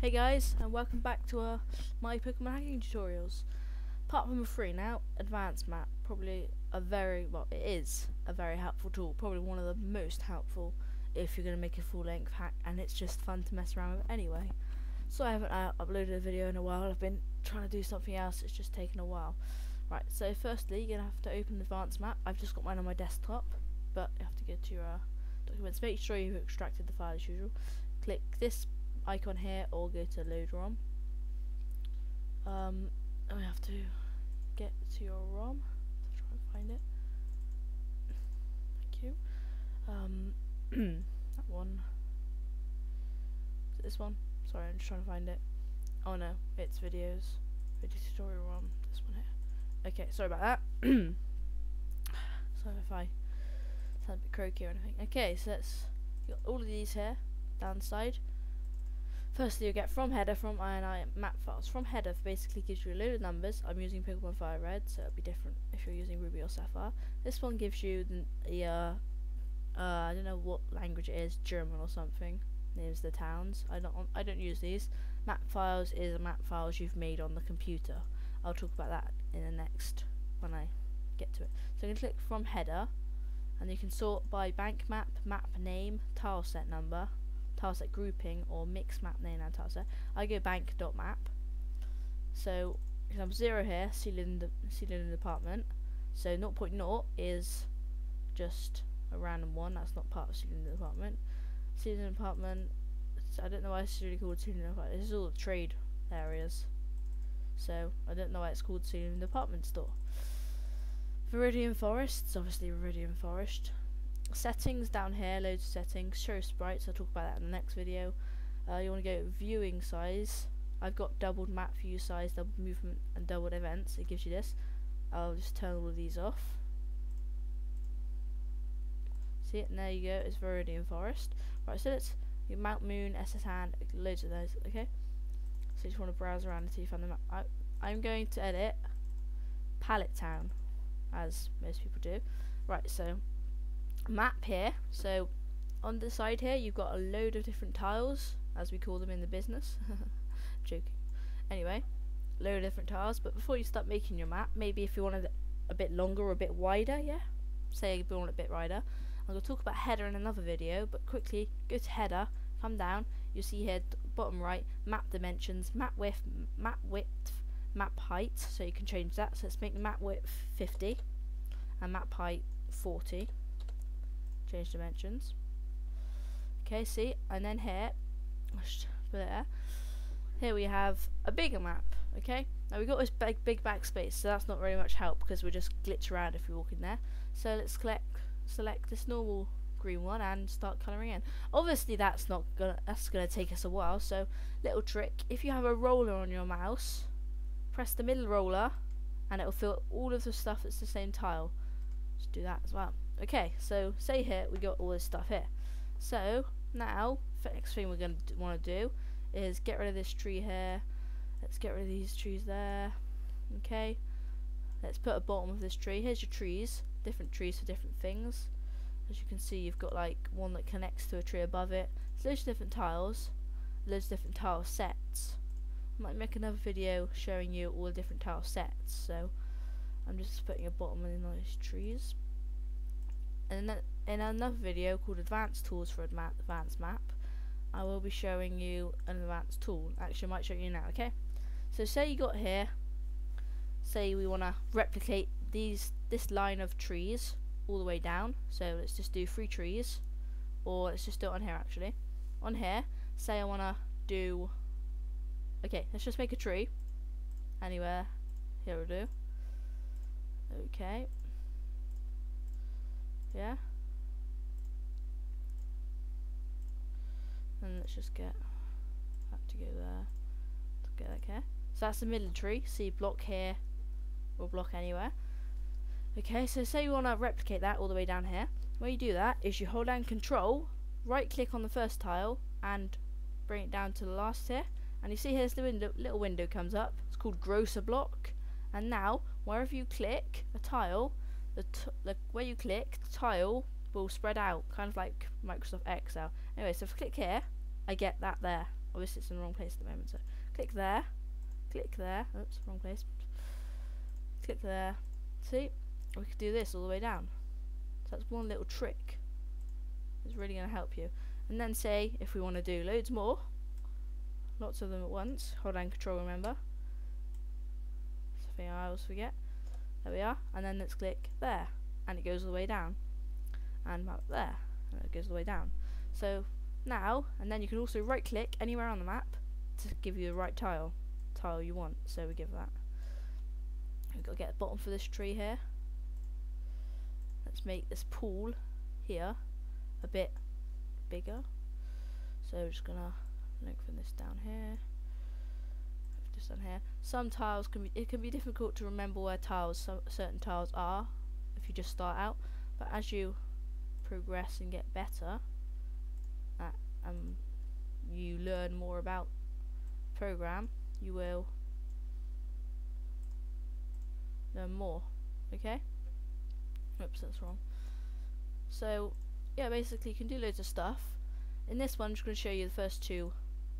Hey guys, and welcome back to my Pokemon hacking tutorials. Part number 3 now, Advanced Map. Probably a very helpful tool. Probably one of the most helpful if you're going to make a full-length hack, and it's just fun to mess around with anyway. So I haven't uploaded a video in a while. I've been trying to do something else. It's just taken a while. Right, so firstly, you're going to have to open Advanced Map. I've just got mine on my desktop, but you have to go to your documents. Make sure you've extracted the file as usual. Click this icon here or go to load ROM. We have to get to your ROM to try and find it. Thank you. That one. Is it this one? Sorry, I'm just trying to find it. Oh no, it's videos. Video tutorial ROM. This one here. Okay, sorry about that. Sorry if I sound a bit croaky or anything. Okay, so that's got all of these here down the side. Firstly, you get from header, from INI, map files. From header basically gives you a load of numbers. I'm using Pokemon Fire Red, so it'll be different if you're using Ruby or Sapphire. This one gives you the I don't know what language it is, German or something. Names the towns. I don't use these. Map files is map files you've made on the computer. I'll talk about that in the next when I get to it. So you can click from header, and you can sort by bank map, map name, tile set number, tileset grouping, or mix map name and tileset. I go bank.map. So example 0 here, ceiling in the apartment. So 0.0 is just a random one, that's not part of ceiling in the apartment. Ceiling in the apartment, I don't know why it's really called ceiling in the apartment. This is all the trade areas. So I don't know why it's called ceiling in the apartment store. Viridian Forest, it's obviously Viridian Forest. Settings down here, loads of settings. Show sprites, I'll talk about that in the next video. You want to go viewing size. I've got doubled map view size, doubled movement, and doubled events. It gives you this. I'll just turn all of these off. See it? And there you go. It's Viridian Forest. Right, so it's your Mount Moon, SSN, loads of those. Okay. So you just want to browse around until you find the map. I'm going to edit Pallet Town, as most people do. Right, so map here, so on the side here you've got a load of different tiles, as we call them in the business. Joking. Anyway, load of different tiles, but before you start making your map, maybe if you wanted it a bit longer or a bit wider, yeah, say you want it a bit wider. I'm going to talk about header in another video, but quickly go to header, come down, you see here bottom right, map dimensions, map width, map height, so you can change that. So let's make the map width 50 and map height 40. Change dimensions. Okay, see, and then here, here we have a bigger map. Okay, now we've got this big backspace, so that's not very much help because we'll just glitch around if we walk in there. So let's select this normal green one and start colouring in. Obviously, that's gonna take us a while. So little trick: if you have a roller on your mouse, press the middle roller, and it'll fill all of the stuff that's the same tile. Just do that as well. Okay, so say here we got all this stuff here. So now the next thing we're going to want to do is get rid of this tree here. Let's get rid of these trees there. Okay, let's put a bottom of this tree. Here's your trees, different trees for different things. As you can see, you've got like one that connects to a tree above it. There's loads of different tiles, loads of different tile sets. I might make another video showing you all the different tile sets. So I'm just putting a bottom in all these trees. And in another video called Advanced Tools for Advanced Map, I will be showing you an advanced tool. Actually, I might show you now, okay? So say you got here, say we want to replicate this line of trees all the way down. So let's just do 3 trees, or let's just do it on here actually. On here, say I want to do, okay, let's just make a tree. Anywhere, here we'll do. Okay. Yeah, and let's just get that to go there, to get that here. So that's the middle tree. See, block here or block anywhere. Okay, so say you want to replicate that all the way down here. Where you do that is you hold down Control, right click on the first tile, and bring it down to the last here. And you see here's the window, little window comes up. It's called Grosser Block. And now wherever you click a tile, where you click, the tile will spread out, kind of like Microsoft Excel. Anyway, so if I click here, I get that there. Obviously it's in the wrong place at the moment, so click there, oops, wrong place, click there, see, we could do this all the way down. So that's one little trick, it's really going to help you. And then say, if we want to do loads more, lots of them at once, hold down control, remember, something I always forget, there we are, and then let's click there, and it goes all the way down, and map there, and it goes all the way down. So now, and then you can also right click anywhere on the map to give you the right tile you want, so we give that. We've got to get the bottom for this tree here. Let's make this pool here a bit bigger, so we're just gonna lengthen this down here, just down here. Some tiles can be, it can be difficult to remember where tiles, certain tiles are if you just start out, but as you progress and get better at, you learn more about the program, you will learn more. Okay, oops, that's wrong. So yeah, basically you can do loads of stuff. In this one I'm just going to show you the first two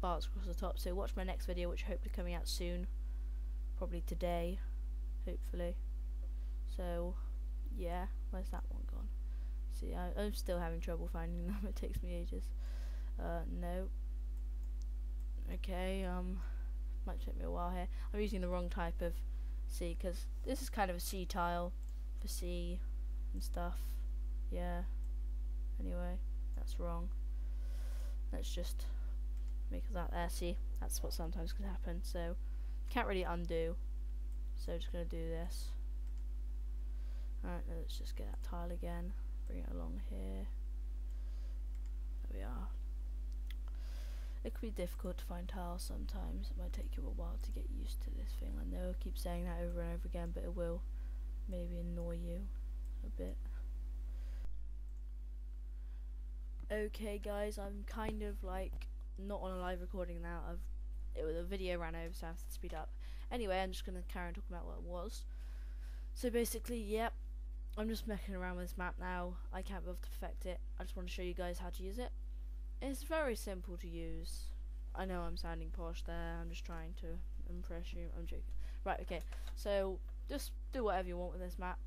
bars across the top, so watch my next video, which I hope is coming out soon, probably today, hopefully. So yeah, where's that one gone? See, I'm still having trouble finding them, it takes me ages. No, okay, might take me a while here. I'm using the wrong type of C, because this is kind of a C tile for C and stuff, yeah. Anyway, that's wrong. Let's just make that there, see, that's what sometimes can happen, so can't really undo, so just gonna do this. Alright, let's just get that tile again, bring it along here, there we are. It can be difficult to find tiles sometimes, it might take you a while to get used to this thing. I know I keep saying that over and over again, but it will maybe annoy you a bit. Okay guys, I'm kind of like not on a live recording now, the video ran over, so I have to speed up. Anyway, I'm just gonna carry on talking about what it was. So basically, yep, I'm just messing around with this map now, I can't be able to perfect it, I just want to show you guys how to use it. It's very simple to use. I know I'm sounding posh there, I'm just trying to impress you, I'm joking. Right, okay, so just do whatever you want with this map.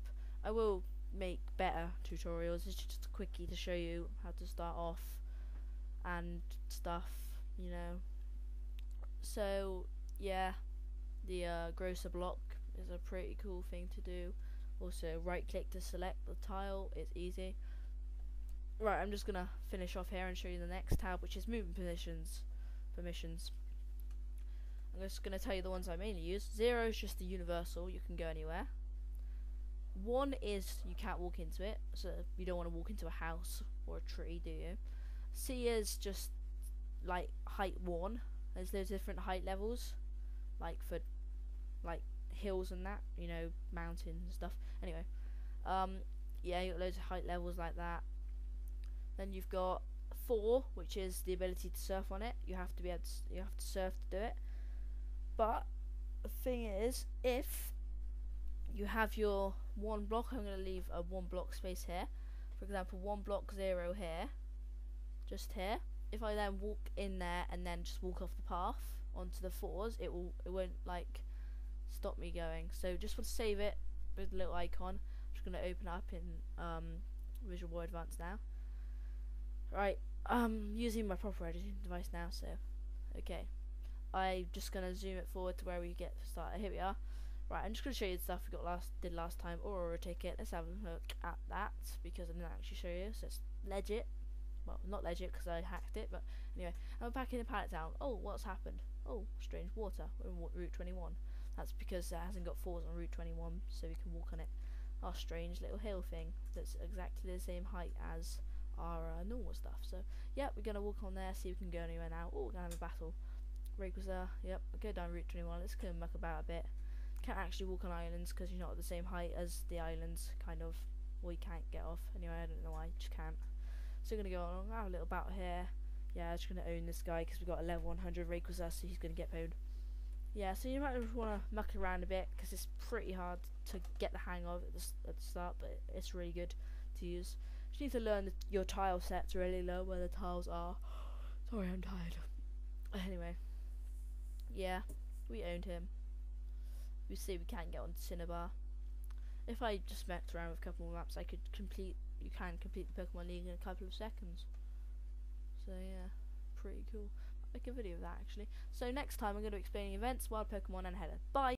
I will make better tutorials, it's just a quickie to show you how to start off and stuff, you know. So yeah, the grosser block is a pretty cool thing to do. Also right click to select the tile, it's easy. Right, I'm just gonna finish off here and show you the next tab, which is moving positions permissions. I'm just gonna tell you the ones I mainly use. 0 is just the universal, you can go anywhere. 1 is you can't walk into it, so you don't want to walk into a house or a tree, do you? C is just like height 1. There's those different height levels, like for like hills and that, you know, mountains and stuff. Anyway, yeah, you got loads of height levels like that. Then you've got 4, which is the ability to surf on it. You have to be able to, you have to surf to do it. But the thing is, if you have your 1 block, I'm going to leave a 1 block space here, for example 1 block 0 here, just here. If I then walk in there and then just walk off the path onto the 4s, it won't like stop me going. So just want to save it with a little icon. I'm just going to open up in Visual Boy Advance now. Right, I'm using my proper editing device now, so okay, I'm just going to zoom it forward to where we get started. Here we are. Right, I'm just going to show you the stuff we got last time, Aurora ticket. Let's have a look at that, because I didn't actually show you, so it's legit. Well, not legit because I hacked it, but anyway, I'm back in the Pallet Town. Oh, what's happened? Oh, strange water. We're in Route 21. That's because it hasn't got 4s on Route 21, so we can walk on it. Our strange little hill thing that's exactly the same height as our normal stuff. So, yeah, we're going to walk on there, see if we can go anywhere now. Oh, we're going to have a battle. Raikazas, yep, go down Route 21. Let's go and muck about a bit. Can't actually walk on islands because you're not at the same height as the islands, kind of. Well, you can't get off anyway, I don't know why, you just can't. So we're gonna go along, have a little battle here. Yeah, I'm just gonna own this guy because we've got a level 100 Raikazas, so he's gonna get pwned. Yeah, so you might just want to muck around a bit because it's pretty hard to get the hang of at the start, but it's really good to use. Just need to learn your tile sets really, low where the tiles are. Sorry, I'm tired. Anyway, yeah, we owned him. We see we can't get on Cinnabar. If I just messed around with a couple more maps, I could complete. You can complete the Pokemon League in a couple of seconds. So yeah, pretty cool. I'll make a video of that actually. So next time I'm going to explain events, wild Pokemon, and Heather. Bye.